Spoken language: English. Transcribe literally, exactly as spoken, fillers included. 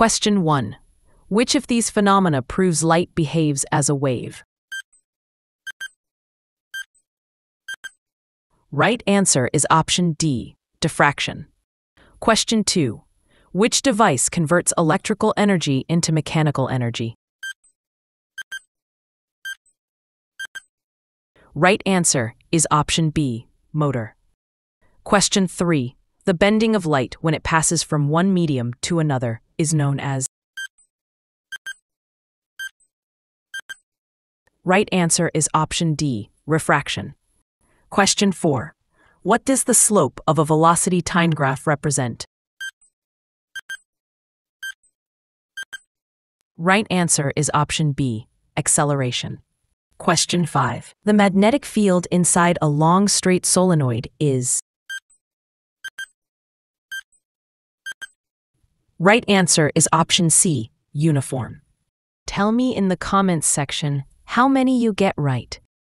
Question one. Which of these phenomena proves light behaves as a wave? Right answer is option D, diffraction. Question two. Which device converts electrical energy into mechanical energy? Right answer is option B, motor. Question three. The bending of light when it passes from one medium to another is known as? Right answer is option D, refraction. Question four. What does the slope of a velocity time graph represent? Right answer is option B, acceleration. Question five. The magnetic field inside a long straight solenoid is? Right answer is option C, uniform. Tell me in the comments section how many you get right.